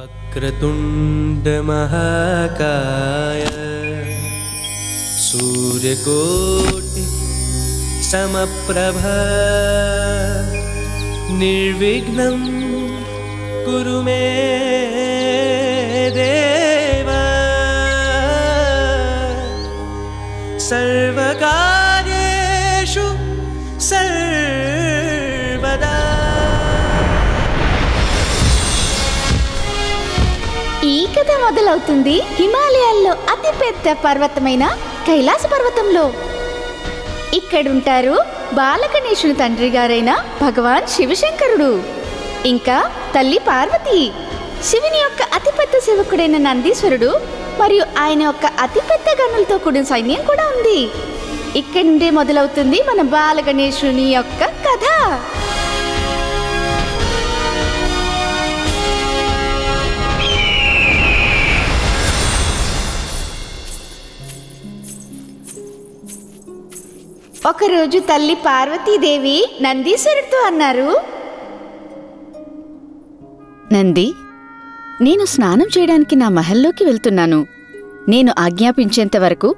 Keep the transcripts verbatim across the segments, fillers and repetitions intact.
வக்ரதுண்ட மகாகாய சூரியகோட்டி சமப்ரபா நிர்விக்னம் குரு மே தேவ சர்வகார்யேஷு சர்வதா. ఈ కథ మొదలవుతుంది హిమాలయాల్లో అతిపెద్ద పర్వతమైన కైలాస పర్వతంలో. ఇక్కడుంటారు బాలకనేశుని తండ్రి గారైన భగవాన్ శివశంకరుడు, ఇంకా తల్లి పార్వతి, శివుని యొక్క అతిపెద్ద సేవకుడైన నందీశ్వరుడు, మరియు ఆయన యొక్క అతిపెద్ద గనులతో కూడిన సైన్యం కూడా ఉంది. ఇక్కడి నుండే మొదలవుతుంది మన బాలగణేశుని యొక్క కథ. ఒకరోజు తల్లి పార్వతీదేవి నందీశ్వరుడితో అన్నారు, నంది, నేను స్నానం చేయడానికి నా మహల్లోకి వెళ్తున్నాను. నేను ఆజ్ఞాపించేంత వరకు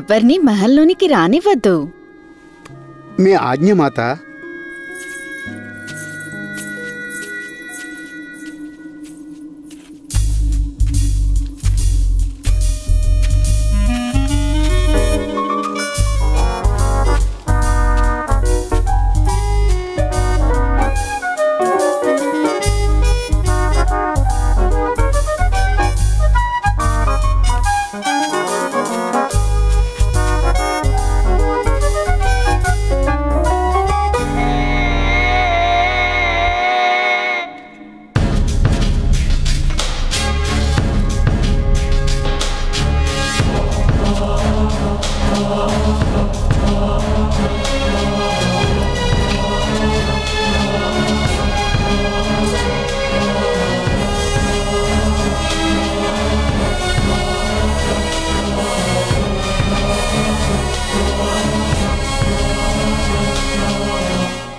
ఎవ్వర్నీ మహల్లోనికి రానివ్వద్దు. మీ ఆజ్ఞమాత.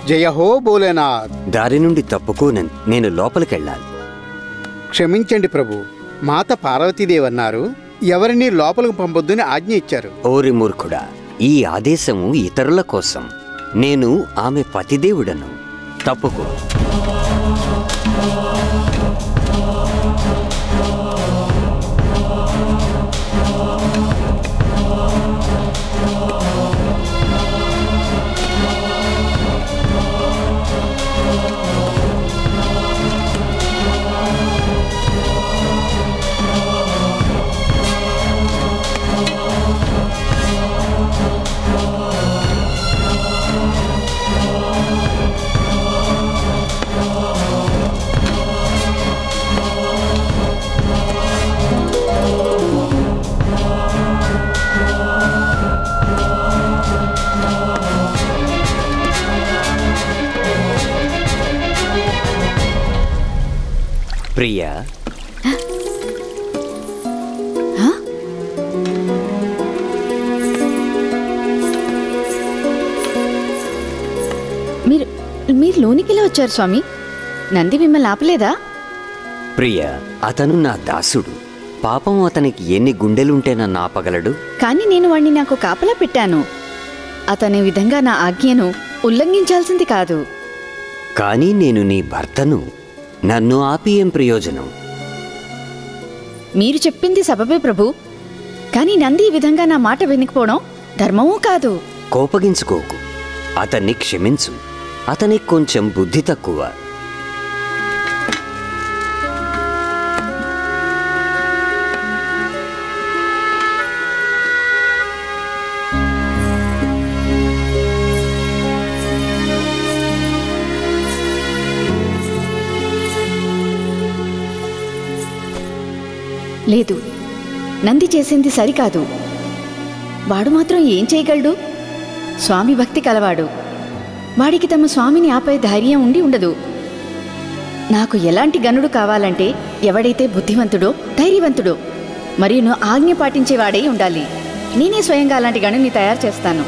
జయహో భోలేనాథ్. దారి నుండి తప్పుకోనని నేను లోపలికెళ్ళాలి. క్షమించండి ప్రభు. మాత పార్వతీదేవి అన్నారు, ఎవరిని లోపలికి పంపొద్దని ఆజ్ఞ ఇచ్చారు. ఓరి మూర్ఖుడా, ఈ ఆదేశము ఇతరుల కోసం. నేను ఆమె పతిదేవుడను. తప్పుకో. ప్రియా, మీరు మీరు లోనికి ఎలా వచ్చారు స్వామి? నంది మిమ్మల్ని ఆపలేదా? ప్రియా, అతను నా దాసుడు. పాపం, అతనికి ఎన్ని గుండెలుంటే నన్ను ఆపగలడు? కానీ నేను వాణ్ణి నాకు కాపలా పెట్టాను. అతని విధంగా నా ఆజ్ఞను ఉల్లంఘించాల్సింది కాదు. కానీ నేను నీ భర్తను. నన్ను ఆపి ఏం ప్రయోజనం? మీరు చెప్పింది సబబే ప్రభు, కానీ నంది ఈ విధంగా నా మాట వినకపోవడం ధర్మమూ కాదు. కోపగించుకోకు, అతన్ని క్షమించు. అతనికి కొంచెం బుద్ధి తక్కువ. లేదు, నంది చేసింది సరికాదు. వాడు మాత్రం ఏం చేయగలడు? స్వామి భక్తి కలవాడు. వాడికి తమ స్వామిని ఆపే ధైర్యం ఉండి ఉండదు. నాకు ఎలాంటి గనుడు కావాలంటే ఎవడైతే బుద్ధివంతుడో ధైర్యవంతుడో మరియు ఆజ్ఞ పాటించేవాడే ఉండాలి. నేనే స్వయంగా అలాంటి గనుని తయారు చేస్తాను.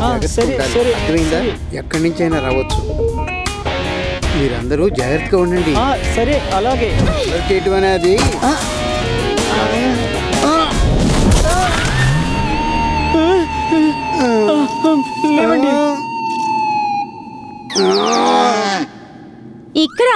జాగ్రత్తగా ఉండాలి. అర్థమైందా? ఎక్కడి నుంచి అయినా రావచ్చు. మీరందరూ జాగ్రత్తగా ఉండండి. సరే అలాగే. అది ఇక్కడ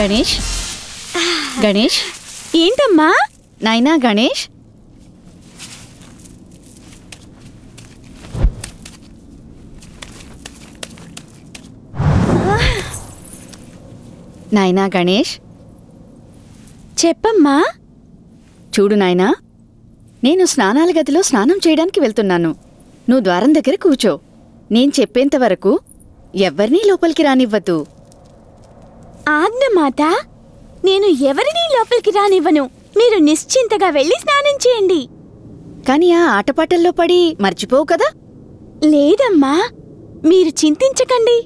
గణేష్, గణేష్ ఏంటమ్మా నాయనా? గణేష్ నాయనా, గణేష్ చెప్పమ్మా. చూడు నాయనా, నేను స్నానాల గదిలో స్నానం చేయడానికి వెళ్తున్నాను. నువ్వు ద్వారం దగ్గర కూర్చో. నేను చెప్పేంత వరకు ఎవ్వరినీ లోపలికి రానివ్వద్దు. ఆజ్ఞమాత, నేను ఎవరినీ లోపలికి రానివ్వను. మీరు నిశ్చింతగా వెళ్ళి స్నానం చేయండి. కానీ ఆ ఆటపాటల్లో పడి మర్చిపోవు కదా? లేదమ్మా, మీరు చింతించకండి.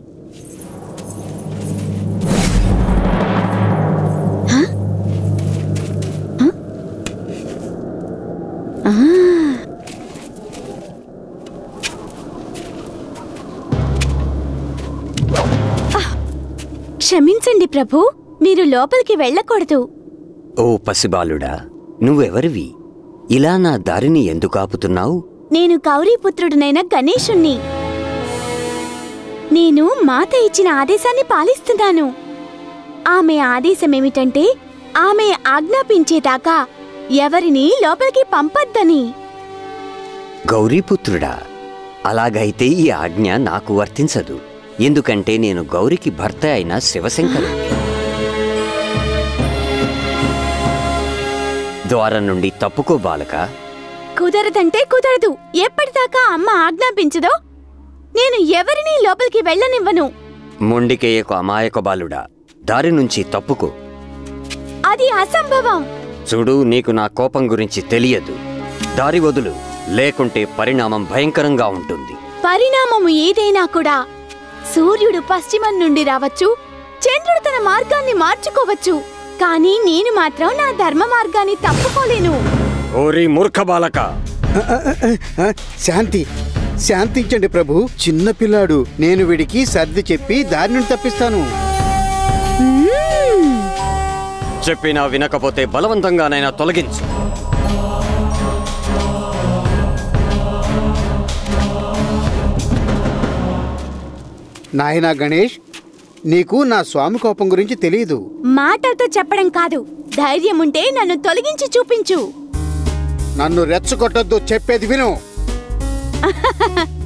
క్షమించండి ప్రభు, మీరు లోపలికి వెళ్ళకూడదు. ఓ పసిబాలుడా, నువ్వెవరివి? ఇలా నా దారిని ఎందుకు ఆపుతున్నావు? నేను కౌరీపుత్రుడినైన గణేశుణ్ణి. నేను మాత ఇచ్చిన ఆదేశాన్ని పాలిస్తున్నాను. ఆమె ఆదేశమేమిటంటే, ఆమె ఆజ్ఞాపించేదాకా ఎవరిని లోపలికి పంపొద్దని. గౌరీపుత్రుడా, అలాగైతే ఈ ఆజ్ఞ నాకు వర్తించదు. ఎందుకంటే నేను గౌరికి భర్త అయిన శివశంకరుణ్ణి. ద్వారం నుండి తప్పుకో బాలక. కుదరదంటే కుదరదు. ఎప్పటిదాకా అమ్మ ఆజ్ఞాపించదో నేను ఎవరినీ లోపలికి వెళ్ళనివ్వను. మొండికేయకు అమాయక బాలుడా, దారి నుంచి తప్పుకో. అది అసంభవం. చూడు, నీకు నా కోపం గురించి తెలియదు. దారి వదులు, లేకుంటే పరిణామం భయంకరంగా ఉంటుంది. పరిణామము ఏదైనా కూడా సూర్యుడు పశ్చిమం నుండి రావచ్చు, చంద్రుడు తన మార్గాన్ని మార్చుకోవచ్చు, కానీ నేను మాత్రం నా ధర్మ మార్గాన్ని తప్పుకోలేను. ఓరి మూర్ఖ బాలక! శాంతి, శాంతించండి ప్రభు. చిన్న పిల్లాడు, నేను వీడికి సర్ది చెప్పి దారి నుండి తప్పిస్తాను. చెప్పినా వినకపోతే బలవంతంగానైనా తొలగించు. నాయనా గణేష్, నీకు నా స్వామి కోపం గురించి తెలియదు. మాటతో చెప్పడం కాదు, ధైర్యముంటే నన్ను తొలగించి చూపించు. నన్ను రెచ్చగొట్టొద్దు, చెప్పేది విను.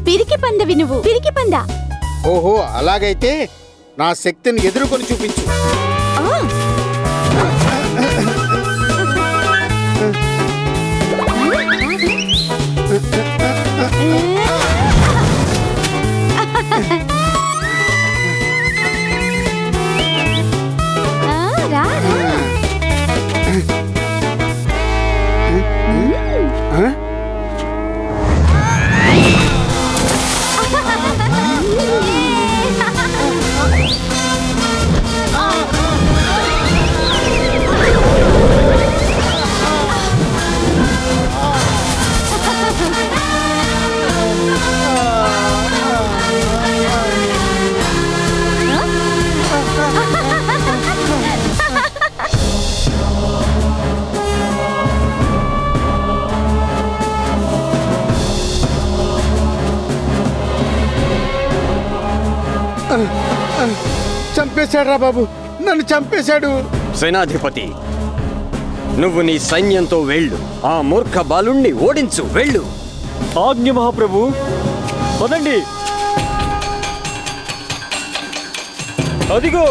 పిరికి పంద వినువు, పిరికి పంద. ఓహో, అలాగైతే నా శక్తిని ఎదుర్కొని చూపించు. చంపేశాడురా బాబు, నన్ను చంపేశాడు. సేనాధిపతి, నువ్వు నీ సైన్యంతో వెళ్ళు, ఆ మూర్ఖ బాలుణ్ణి ఓడించు. వెళ్ళు. ఆజ్ఞ మహాప్రభు. పదండి. అదిగో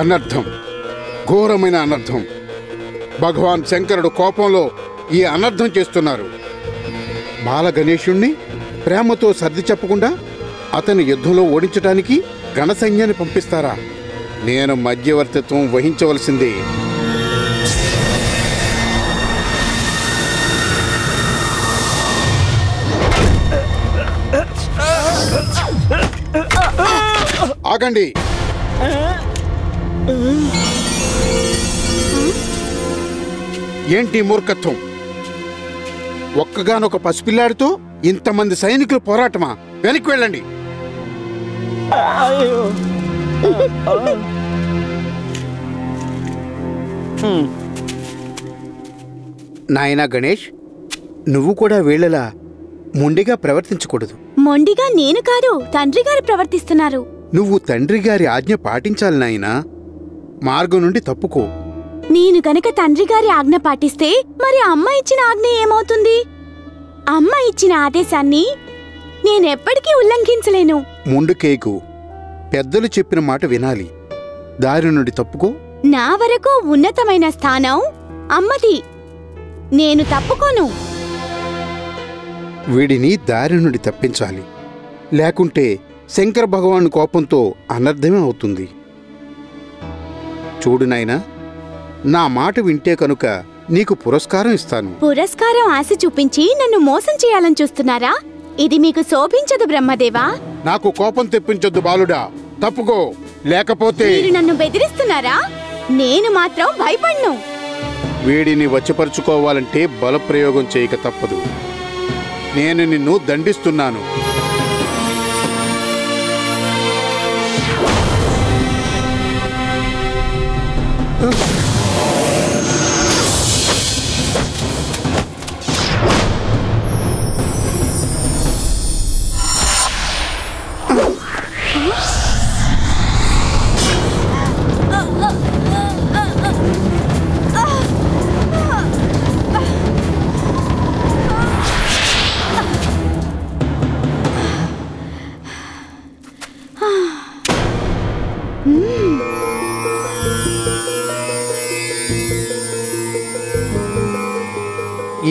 అనర్థం, ఘోరమైన అనర్థం. భగవాన్ శంకరుడు కోపంలో ఈ అనర్థం చేస్తున్నారు. బాల గణేశుణ్ణి ప్రేమతో సర్ది చెప్పకుండా అతని యుద్ధంలో ఓడించడానికి గణసైన్యాన్ని పంపిస్తారా? నేను మధ్యవర్తిత్వం వహించవలసిందే. ఆగండి, ఏంటి మూర్ఖత్వం? ఒక్కగానొక పసిపిల్లాడితో ఇంతమంది సైనికులు పోరాటమా? వెనక్కి వెళ్ళండి. నాయనా గణేష్, నువ్వు కూడా వీళ్ళలా మొండిగా ప్రవర్తించకూడదు. మొండిగా నేను కాదు, తండ్రి గారు ప్రవర్తిస్తున్నారు. నువ్వు తండ్రి గారి ఆజ్ఞ పాటించాలి నాయనా, మార్గం నుండి తప్పుకో. నేను గనక తండ్రి గారి ఆజ్ఞ పాటిస్తే మరి అమ్మ ఇచ్చిన ఆజ్ఞ ఏమవుతుంది? అమ్మ ఇచ్చిన ఆదేశాన్ని నేనెప్పటికీ ఉల్లంఘించలేను. ముందు కేకు, పెద్దలు చెప్పిన మాట వినాలి, దారి నుండి తప్పుకో. నా వరకు ఉన్నతమైన స్థానం అమ్మది, నేను తప్పుకోను. వీడిని దారి నుండి తప్పించాలి, లేకుంటే శంకర భగవాను కోపంతో అనర్థమే అవుతుంది. చూడు నాయనా, నా మాట వింటే కనుక నీకు పురస్కారం ఇస్తాను. పురస్కారం ఆశ చూపించి నన్ను మోసం చేయాలని చూస్తున్నారా? ఇది మీకు శోభించదు బ్రహ్మదేవా. నాకు కోపం తెప్పించొద్దు బాలుడా, తప్పుకో. లేకపోతే మీరు నన్ను బెదిరిస్తున్నారా? నేను మాత్రం భయపడ్ను. వీడిని వశపరుచుకోవాలంటే బలప్రయోగం చేయక తప్పదు. నేను నిన్ను దండిస్తున్నాను.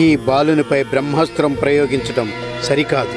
ఈ బాలునిపై బ్రహ్మాస్త్రం ప్రయోగించడం సరికాదు.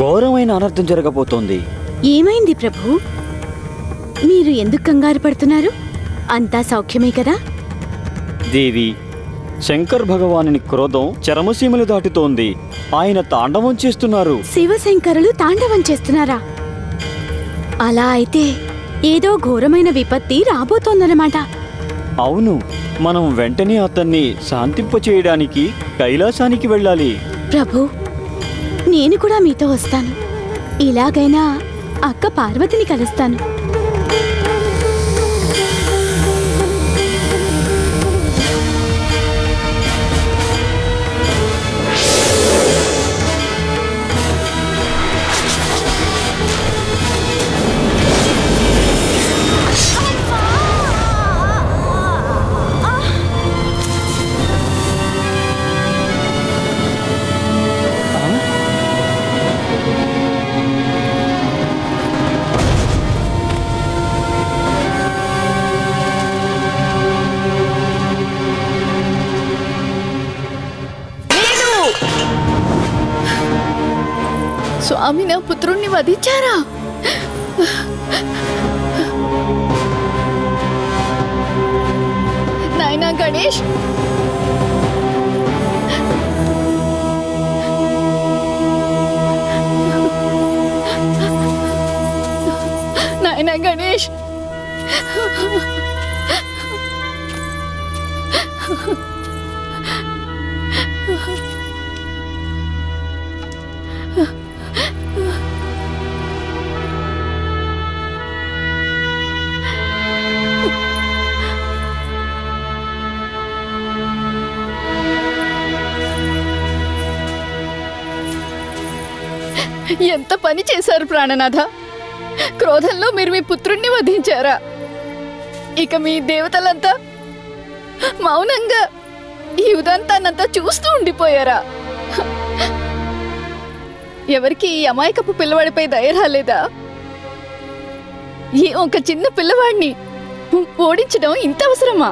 ఘోరమైన అనర్థం జరగబోతోంది. ఏమైంది ప్రభు? మీరు ఎందుకు కంగారు పడుతున్నారు? అంతా సౌఖ్యమే కదా. దేవి, శంకర్ భగవానుని క్రోధం చరమసీమలు దాటుతోంది. ఆయన తాండవం చేస్తున్నారు. శివశంకరులు తాండవం చేస్తున్నారా? అలా అయితే ఏదో ఘోరమైన విపత్తి రాబోతోందన్నమాట. అవును, మనం వెంటనే అతన్ని శాంతింపచేయడానికి కైలాసానికి వెళ్ళాలి. ప్రభు, నేను కూడా మీతో వస్తాను. ఇలాగైనా అక్క పార్వతిని కలుస్తాను. స్వామి, నా పుత్రుణ్ణి వధించారా? నాయనా గణేష్, నాయనా గణేష్, ఎంత పని చేశారు ప్రాణనాథ! క్రోధంలో మీరు మీ పుత్రుణ్ణి వధించారా? ఇక మీ దేవతలంతా మౌనంగా ఈ ఉదంతానంతా చూస్తూ ఉండిపోయారా? ఎవరికి ఈ అమాయకపు పిల్లవాడిపై దయ రాలేదా? ఏ ఒక చిన్న పిల్లవాడిని ఓడించడం ఇంత అవసరమా?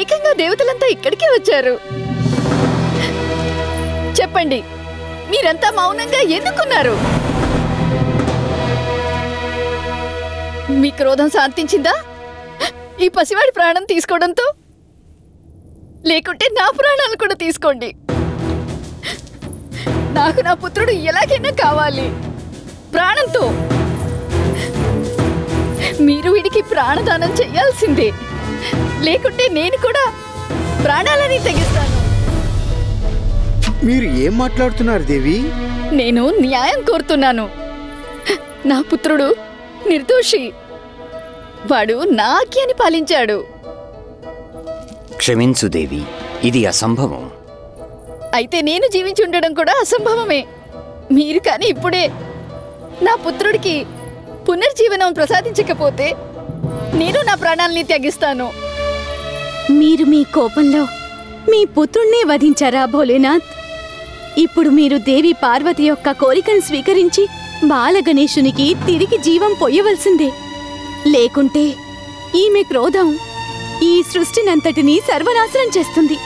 ఏకంగా దేవతలంతా ఇక్కడికే వచ్చారు. చెప్పండి, మీరంతా మౌనంగా ఎందుకున్నారు? మీ క్రోధం శాంతించిందా ఈ పసివాడి ప్రాణం తీసుకోవడంతో? లేకుంటే నా ప్రాణాలు కూడా తీసుకోండి. నాకు నా పుత్రుడు ఎలాగైనా కావాలి, ప్రాణంతో. మీరు వీడికి ప్రాణదానం చేయాల్సిందే, లేకుంటే నేను కూడా ప్రాణాలని తెగిస్తాను. మీరు ఏం మాట్లాడుతున్నారు దేవి? నేను న్యాయం కోరుతున్నాను. నా పుత్రుడు నిర్దోషి, వాడు నాక్యాన్ని పాలించాడు. క్షమించు దేవి, ఇది అసంభవం. అయితే నేను జీవించి ఉండడం కూడా అసంభవమే. మీరు కానీ ఇప్పుడే నా పుత్రుడికి పునర్జీవనం ప్రసాదించకపోతే నేను నా ప్రాణాలని త్యగిస్తాను. మీరు మీ కోపంలో మీ పుత్రుణ్ణే వధించారా భోలేనాథ్? ఇప్పుడు మీరు దేవి పార్వతి యొక్క కోరికను స్వీకరించి బాలగణేశునికి తిరిగి జీవం పొయ్యవలసిందే. లేకుంటే ఈమె క్రోధం ఈ సృష్టినంతటినీ సర్వనాశనం చేస్తుంది.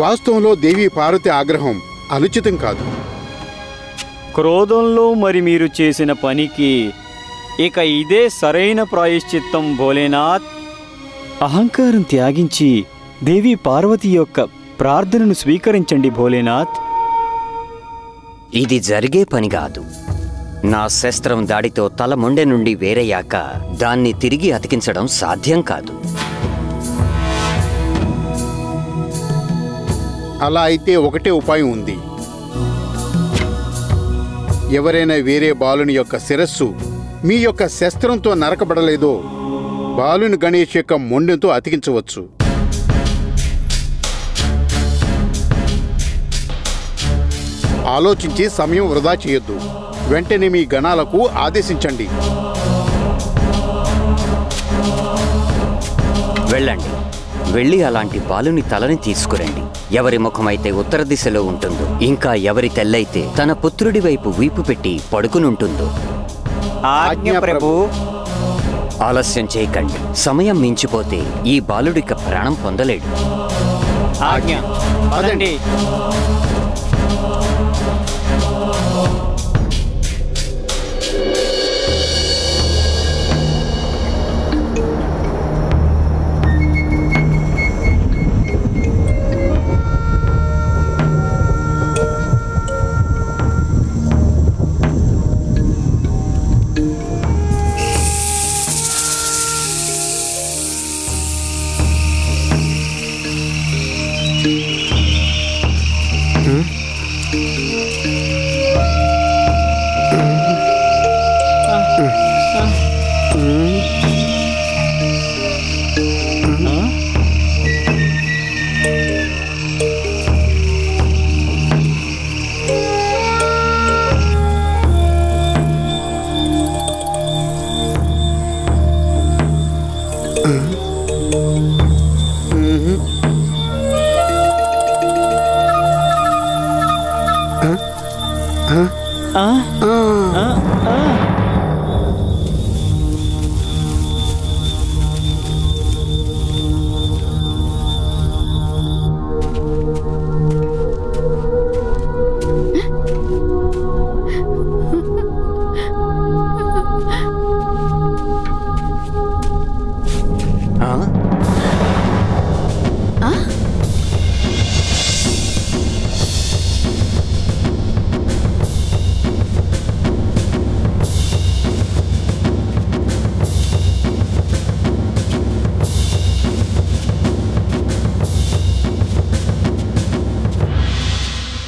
వాస్తవంలో దేవి పార్వతి ఆగ్రహం అనుచితం కాదు. క్రోధంలో మరి మీరు చేసిన పనికి ఇక ఇదే సరైన ప్రాయశ్చిత్తం భోలేనాథ్. అహంకారం త్యాగించి దేవి పార్వతి యొక్క ప్రార్థనను స్వీకరించండి భోలేనాథ్. ఇది జరిగే పని కాదు. నా శస్త్రం దాడితో తల మొండె నుండి వేరయ్యాక దాన్ని తిరిగి అతికించడం సాధ్యం కాదు. అలా అయితే ఒకటే ఉపాయం ఉంది. ఎవరైనా వేరే బాలుని యొక్క శిరస్సు మీ యొక్క శస్త్రంతో నరకబడలేదో బాలుని గణేష్ యొక్క మొండెతో అతికించవచ్చు. ఆలోచించి సమయం వృధా చేయొద్దు. వెంటనే మీ గణాలకు ఆదేశించండి. వెళ్ళండి, వెళ్ళి అలాంటి బాలుని తలని తీసుకురండి. ఎవరి ముఖమైతే ఉత్తర దిశలో ఉంటుందో, ఇంకా ఎవరి తెల్లైతే తన పుత్రుడి వైపు వీపు పెట్టి పడుకునుంటుందో. ఆజ్ఞ ప్రభు. ఆలస్యం చేయకండి. సమయం మించిపోతే ఈ బాలుడిక ప్రాణం పొందలేడు. ఆజ్ఞ.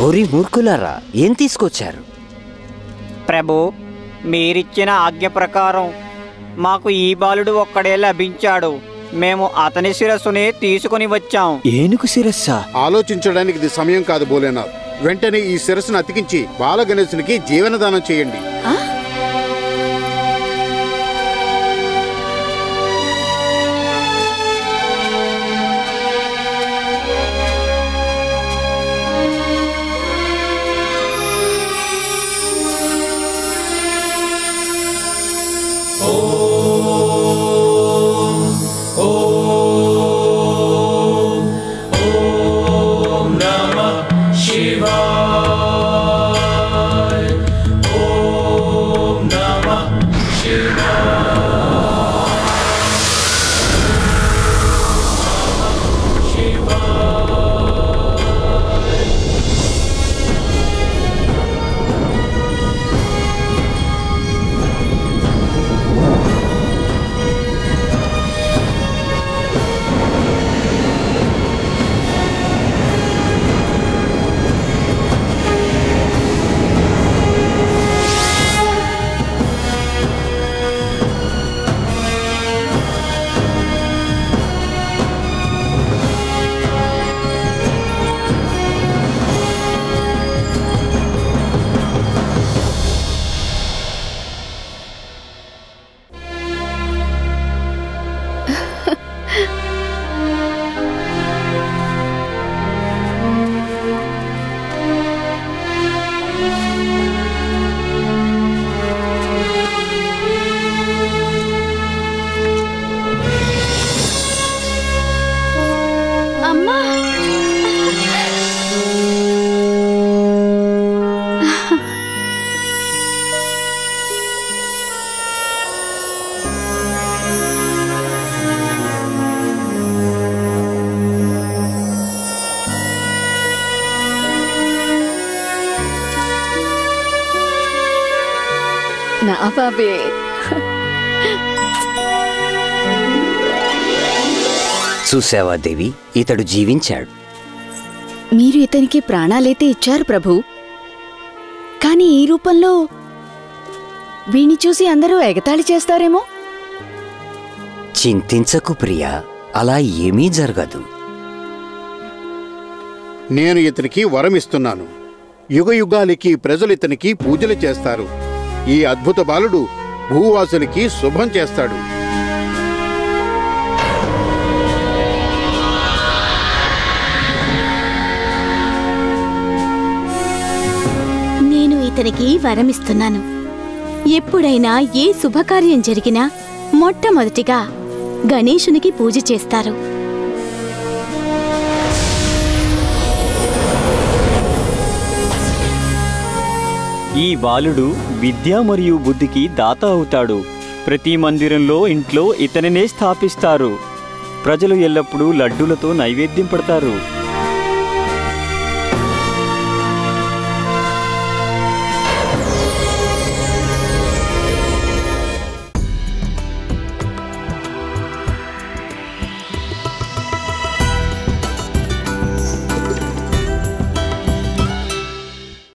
ఒరి మూర్ఖులారా, ఏం తీసుకొచ్చారు? ప్రభు, మీరిచ్చిన ఆజ్ఞ ప్రకారం మాకు ఈ బాలుడు ఒక్కడే లభించాడు. మేము అతని శిరస్సునే తీసుకుని వచ్చాం. ఏనుగు శిరస్సా? ఆలోచించడానికి ఇది సమయం కాదు బోలేనాథ్. వెంటనే ఈ శిరస్సును అతికించి బాలగణేశునికి జీవనదానం చేయండి. Babe. చూసావా దేవి, ఇతడు జీవించాడు. మీరు ఇతనికి ప్రాణాలైతే ఇచ్చారు ప్రభు, కానీ ఈ రూపంలో వీణ్ణి చూసి అందరూ ఎగతాళి చేస్తారేమో. చింతించకు ప్రియా, అలా ఏమీ జరగదు. నేను ఇతనికి వరం ఇస్తున్నాను. యుగ యుగాలకి ప్రజలు ఇతనికి పూజలు చేస్తారు. ఈ అద్భుత బాలుడు భూవాసునికి శుభం చేస్తాడు. నేను ఇతనికి వరమిస్తున్నాను. ఎప్పుడైనా ఏ శుభకార్యం జరిగినా మొట్టమొదటిగా గణేశునికి పూజ చేస్తారు. ఈ బాలుడు విద్య మరియు బుద్ధికి దాత అవుతాడు. ప్రతి మందిరంలో ఇంట్లో ఇతనినే స్థాపిస్తారు. ప్రజలు ఎల్లప్పుడూ లడ్డూలతో నైవేద్యం పెడతారు.